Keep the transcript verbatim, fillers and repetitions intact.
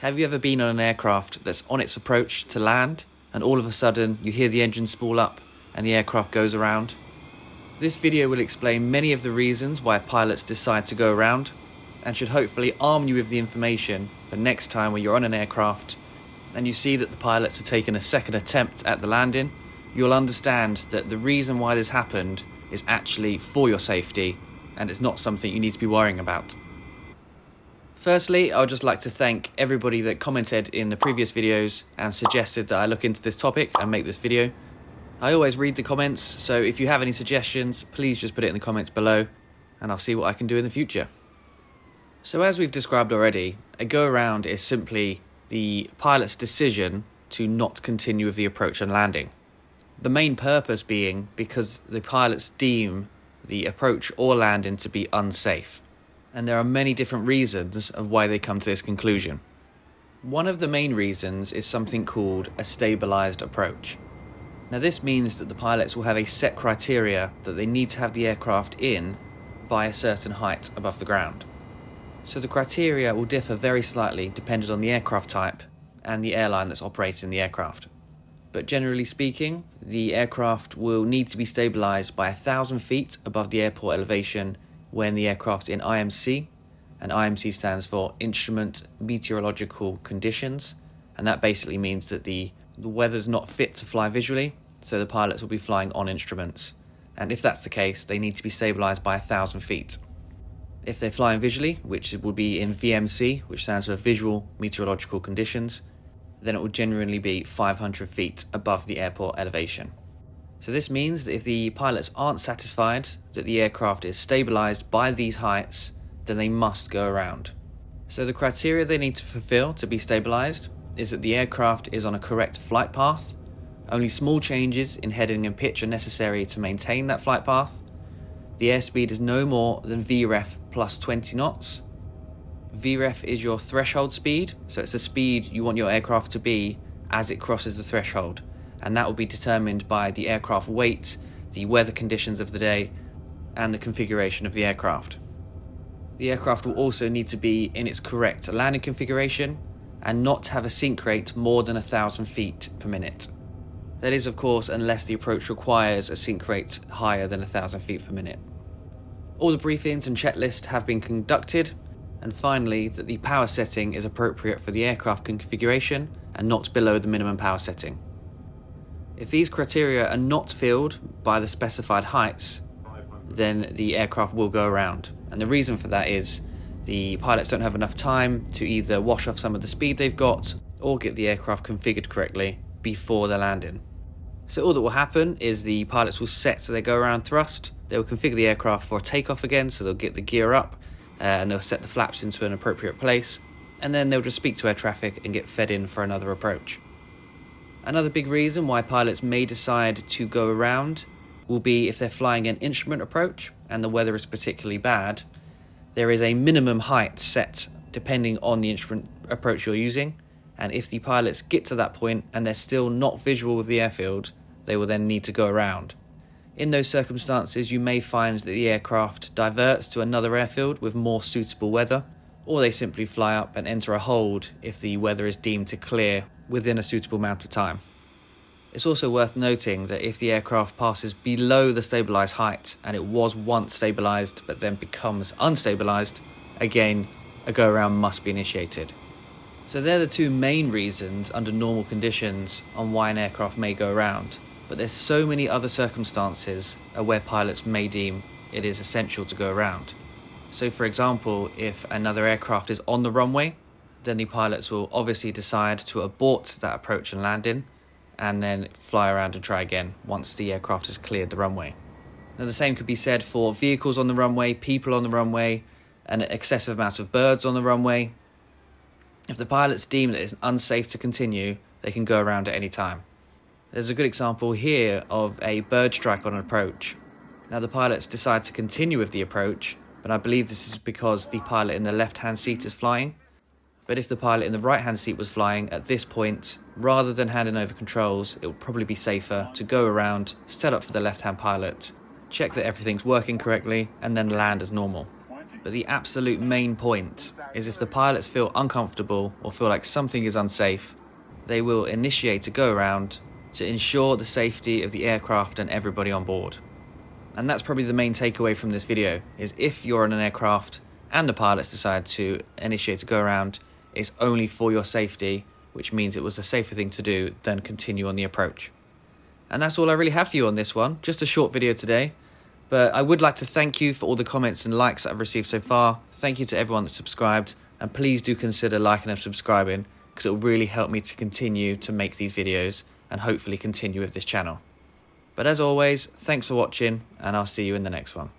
Have you ever been on an aircraft that's on its approach to land and all of a sudden you hear the engine spool up and the aircraft goes around? This video will explain many of the reasons why pilots decide to go around and should hopefully arm you with the information the next time when you're on an aircraft and you see that the pilots are taking a second attempt at the landing, you'll understand that the reason why this happened is actually for your safety and it's not something you need to be worrying about. Firstly, I would just like to thank everybody that commented in the previous videos and suggested that I look into this topic and make this video. I always read the comments, so if you have any suggestions, please just put it in the comments below and I'll see what I can do in the future. So as we've described already, a go-around is simply the pilot's decision to not continue with the approach and landing. The main purpose being because the pilots deem the approach or landing to be unsafe. And there are many different reasons of why they come to this conclusion. One of the main reasons is something called a stabilised approach. Now this means that the pilots will have a set criteria that they need to have the aircraft in by a certain height above the ground. So the criteria will differ very slightly depending on the aircraft type and the airline that's operating the aircraft. But generally speaking, the aircraft will need to be stabilised by one thousand feet above the airport elevation when the aircraft's in I M C, and I M C stands for Instrument Meteorological Conditions, and that basically means that the, the weather's not fit to fly visually, so the pilots will be flying on instruments. And if that's the case, they need to be stabilised by one thousand feet. If they're flying visually, which would be in V M C, which stands for Visual Meteorological Conditions, then it will generally be five hundred feet above the airport elevation. So this means that if the pilots aren't satisfied that the aircraft is stabilised by these heights, then they must go around. So the criteria they need to fulfil to be stabilised is that the aircraft is on a correct flight path, only small changes in heading and pitch are necessary to maintain that flight path, the airspeed is no more than V REF plus twenty knots, V REF is your threshold speed, so it's the speed you want your aircraft to be as it crosses the threshold. And that will be determined by the aircraft weight, the weather conditions of the day, and the configuration of the aircraft. The aircraft will also need to be in its correct landing configuration and not have a sink rate more than one thousand feet per minute. That is, of course, unless the approach requires a sink rate higher than one thousand feet per minute. All the briefings and checklists have been conducted, and finally, that the power setting is appropriate for the aircraft configuration and not below the minimum power setting. If these criteria are not filled by the specified heights, then the aircraft will go around. And the reason for that is the pilots don't have enough time to either wash off some of the speed they've got or get the aircraft configured correctly before they're landing. So all that will happen is the pilots will set their go-around thrust, they will configure the aircraft for a takeoff again, so they'll get the gear up uh, and they'll set the flaps into an appropriate place, and then they'll just speak to air traffic and get fed in for another approach. Another big reason why pilots may decide to go around will be if they're flying an instrument approach and the weather is particularly bad. There is a minimum height set depending on the instrument approach you're using, and if the pilots get to that point and they're still not visual with the airfield, they will then need to go around. In those circumstances, you may find that the aircraft diverts to another airfield with more suitable weather, or they simply fly up and enter a hold if the weather is deemed to clear within a suitable amount of time. It's also worth noting that if the aircraft passes below the stabilised height and it was once stabilised but then becomes unstabilised, again, a go-around must be initiated. So they're the two main reasons under normal conditions on why an aircraft may go around, but there's so many other circumstances where pilots may deem it is essential to go around. So for example, if another aircraft is on the runway, then the pilots will obviously decide to abort that approach and landing and then fly around and try again once the aircraft has cleared the runway. Now the same could be said for vehicles on the runway, people on the runway, an excessive amount of birds on the runway. If the pilots deem that it's unsafe to continue, they can go around at any time. There's a good example here of a bird strike on an approach. Now the pilots decide to continue with the approach, but I believe this is because the pilot in the left-hand seat is flying. But if the pilot in the right-hand seat was flying at this point, rather than handing over controls, it would probably be safer to go around, set up for the left-hand pilot, check that everything's working correctly, and then land as normal. But the absolute main point is if the pilots feel uncomfortable or feel like something is unsafe, they will initiate a go-around to ensure the safety of the aircraft and everybody on board. And that's probably the main takeaway from this video, is if you're on an aircraft and the pilots decide to initiate a go-around, it's only for your safety, which means it was a safer thing to do than continue on the approach. And that's all I really have for you on this one, just a short video today. But I would like to thank you for all the comments and likes that I've received so far. Thank you to everyone that subscribed, and please do consider liking and subscribing, because it will really help me to continue to make these videos and hopefully continue with this channel. But as always, thanks for watching, and I'll see you in the next one.